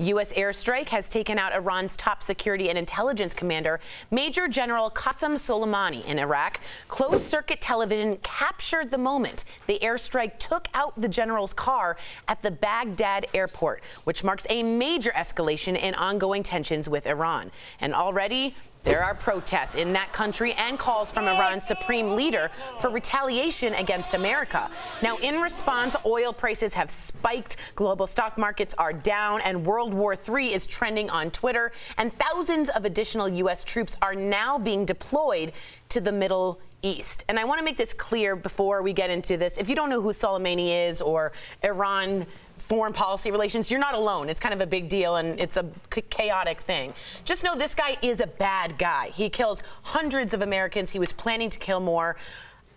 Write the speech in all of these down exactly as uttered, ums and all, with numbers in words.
U S airstrike has taken out Iran's top security and intelligence commander, Major General Qassem Soleimani, in Iraq. Closed-circuit television captured the moment the airstrike took out the general's car at the Baghdad airport, which marks a major escalation in ongoing tensions with Iran. And already, there are protests in that country and calls from Iran's supreme leader for retaliation against America. Now, in response, oil prices have spiked, global stock markets are down, and World War Three is trending on Twitter. And thousands of additional U S troops are now being deployed to the Middle East. And I want to make this clear before we get into this. If you don't know who Soleimani is or Iran foreign policy relations, you're not alone. It's kind of a big deal, and it's a chaotic thing. Just know this guy is a bad guy. He kills hundreds of Americans. He was planning to kill more.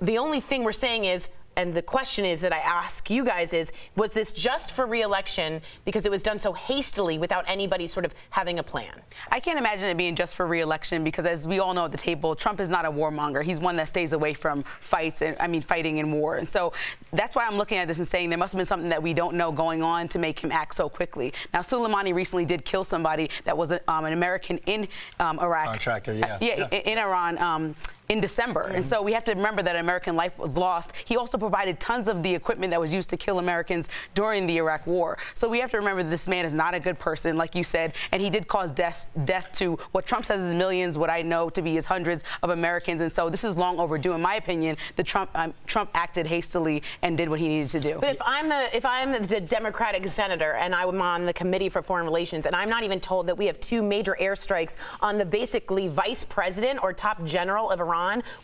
The only thing we're saying is, and the question is that I ask you guys is, was this just for re-election because it was done so hastily without anybody sort of having a plan? I can't imagine it being just for re-election because, as we all know at the table, Trump is not a warmonger. He's one that stays away from fights, and I mean fighting and war. And so that's why I'm looking at this and saying there must have been something that we don't know going on to make him act so quickly. Now, Soleimani recently did kill somebody that was a, um, an American in um, Iraq. Contractor, yeah. Uh, yeah, yeah. In, in Iran. Um, in December. Mm-hmm. And so we have to remember that American life was lost. He also provided tons of the equipment that was used to kill Americans during the Iraq war. So we have to remember that this man is not a good person, like you said, and he did cause death, death to what Trump says is millions, what I know to be is hundreds of Americans. And so this is long overdue. In my opinion, the Trump, um, Trump acted hastily and did what he needed to do. But if I'm, the, if I'm the Democratic senator and I'm on the Committee for Foreign Relations, and I'm not even told that we have two major airstrikes on the basically vice president or top general of Iran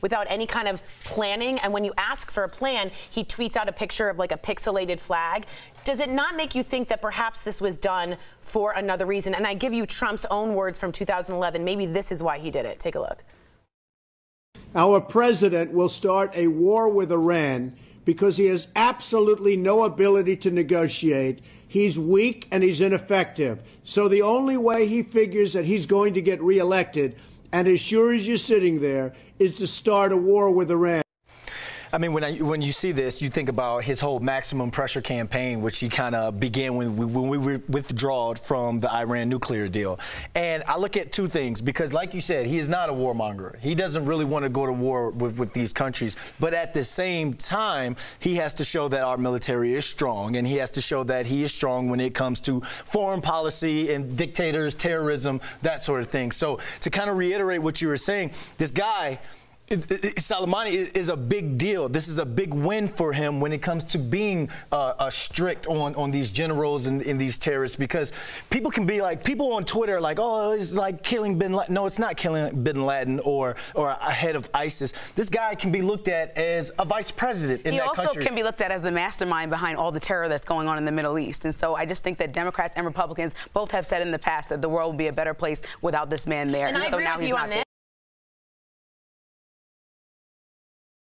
without any kind of planning, and when you ask for a plan, he tweets out a picture of like a pixelated flag. Does it not make you think that perhaps this was done for another reason? And I give you Trump's own words from two thousand eleven. Maybe this is why he did it. Take a look. Our president will start a war with Iran because he has absolutely no ability to negotiate. He's weak and he's ineffective. So the only way he figures that he's going to get reelected, and as sure as you're sitting there, is to start a war with Iran. I mean, when, I, when you see this, you think about his whole maximum pressure campaign, which he kind of began when we, when we were withdrawed from the Iran nuclear deal. And I look at two things, because like you said, he is not a warmonger. He doesn't really want to go to war with, with these countries. But at the same time, he has to show that our military is strong, and he has to show that he is strong when it comes to foreign policy and dictators, terrorism, that sort of thing. So to kind of reiterate what you were saying, this guy, It, it, Soleimani is a big deal. This is a big win for him when it comes to being uh, uh, strict on, on these generals and, and these terrorists, because people can be like, people on Twitter are like, oh, it's like killing bin Laden. No, it's not killing bin Laden or or a head of ISIS. This guy can be looked at as a vice president in that country. He also can be looked at as the mastermind behind all the terror that's going on in the Middle East. And so I just think that Democrats and Republicans both have said in the past that the world will be a better place without this man there. And, and I so agree now with he's you not on this.